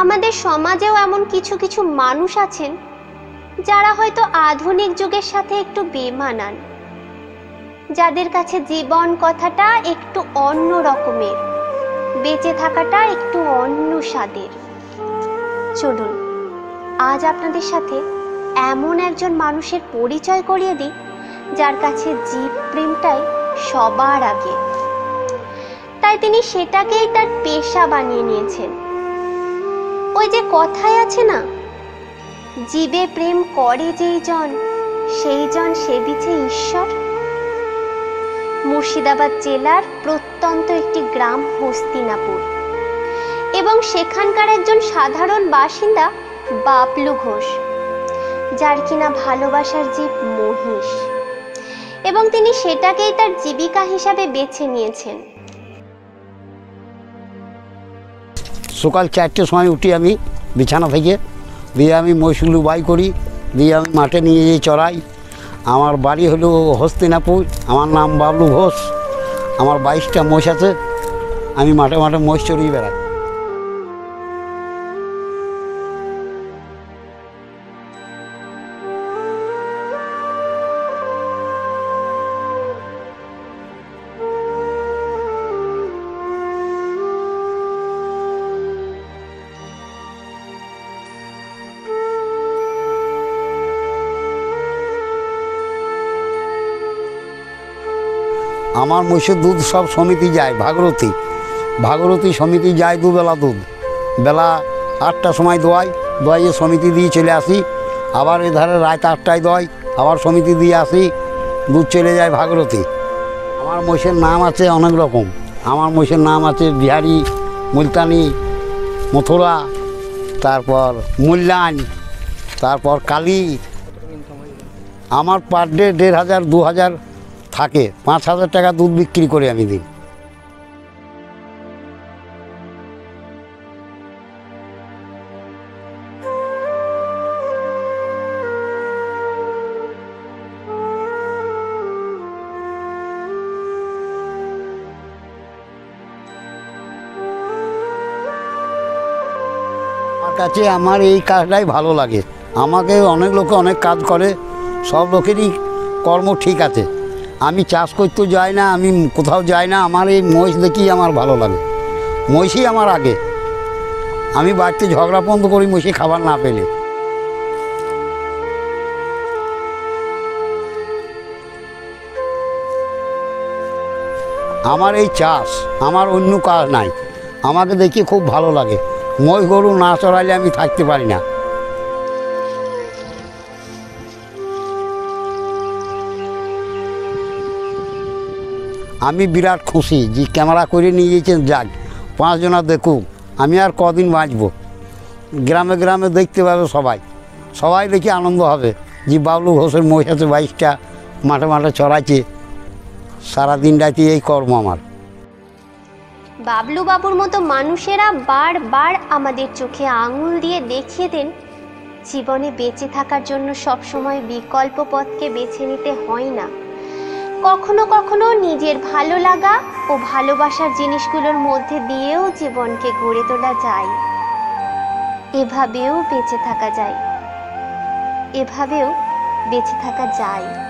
आमादेर समाजेও এমন কিছু কিছু মানুষ আছেন যারা হয়তো আধুনিক যুগের সাথে একটু বেমানান, যাদের কাছে জীবন কথাটা একটু অন্য রকমের, বেঁচে থাকাটা একটু অন্য স্বাদের। চলুন আজ আপনাদের সাথে এমন একজন মানুষের পরিচয় করিয়ে দিই যার কাছে জীব প্রেমটাই সবার আগে, তাই তিনি সেটাকেই তার পেশা বানিয়ে নিয়েছেন। ওই যে কথায় আছে না, জীবে প্রেম করে যেইজন সেইজন সেবিছে ঈশ্বর। মুর্শিদাবাদ জেলার প্রত্যন্ত একটি গ্রাম হস্তিনাপুর, এবং সেখানকার একজন সাধারণ বাসিন্দা বাবলু ঘোষ, যার কিনা ভালোবাসার জীব মহিষ, এবং তিনি সেটাকেই তার জীবিকা হিসাবে বেছে নিয়েছেন। সকাল ৪টার সময় উঠি আমি বিছানা থেকে, দিয়ে আমি মহিষগুলো জবাই করি, দিয়ে আমি মাঠে নিয়ে যেয়ে চড়াই। আমার বাড়ি হলো হস্তিনাপুর, আমার নাম বাবলু ঘোষ, আমার ২২টা মহিষ আছে, আমি মাঠে মাঠে মহিষ চড়িয়ে বেড়াই। আমার মহিষের দুধ সব সমিতি যায়, ভাগরতী সমিতি যায় দুবেলা দুধ, বেলা ৮টার সময় দোয়াই, দোয়াইয়ে সমিতি দিয়ে চলে আসি, আবার এধারে রাত ৮টায় দোয়াই, আবার সমিতি দিয়ে আসি, দুধ চলে যায় ভাগরতী। আমার মহিষের নাম আছে অনেক রকম, আমার মহিষের নাম আছে বিহারি, মুলতানি, মথুরা, তারপর মুল্যান, তারপর কালী। আমার পার ডে ১,৫০০ ২,০০০ থাকে, ৫,০০০ টাকা দুধ বিক্রি করে আমি দিই। আমার কাছে আমার এই কাজটাই ভালো লাগে। আমাকে অনেক লোকে অনেক কাজ করে, সব লোকেরই কর্ম ঠিক আছে। আমি চাষ করতে যাই না, আমি কোথাও যাই না, আমার এই মহিষ দেখি আমার ভালো লাগে। মহিষই আমার আগে, আমি বাড়িতে ঝগড়া বন্ধ করি মহিষে খাবার না পেলে। আমার এই চাষ, আমার অন্য কাজ নাই, আমাকে দেখি খুব ভালো লাগে। মহিষ গরু না চড়াইলে আমি থাকতে পারি না। আমি বিরাট খুশি যে ক্যামেরা করে নিয়ে গিয়েছেন, যাক ৫জনা দেখুক আমি আর কদিন বাঁচব। গ্রামে গ্রামে দেখতে পাবে সবাই, সবাই দেখে আনন্দ হবে যে বাবলু ঘোষের মহিষ আছে ২২টা, মাঠে মাঠে চড়াইছে। সারাদিন রাতে এই কর্ম আমার। বাবলু বাবুর মতো মানুষেরা বারবার আমাদের চোখে আঙুল দিয়ে দেখিয়ে দেন জীবনে বেঁচে থাকার জন্য সবসময় বিকল্প পথকে বেছে নিতে হয় না। কখনো কখনো নিজের ভালো লাগা ও ভালোবাসার জিনিসগুলোর মধ্যে দিয়েও জীবনকে গড়ে তোলা যায়, এভাবেও বেঁচে থাকা যায়।